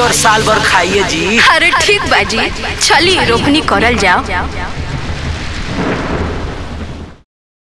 और साल भर खाइए जी। अरे ठीक बाजी, चलिए रोपनी करल जाओ।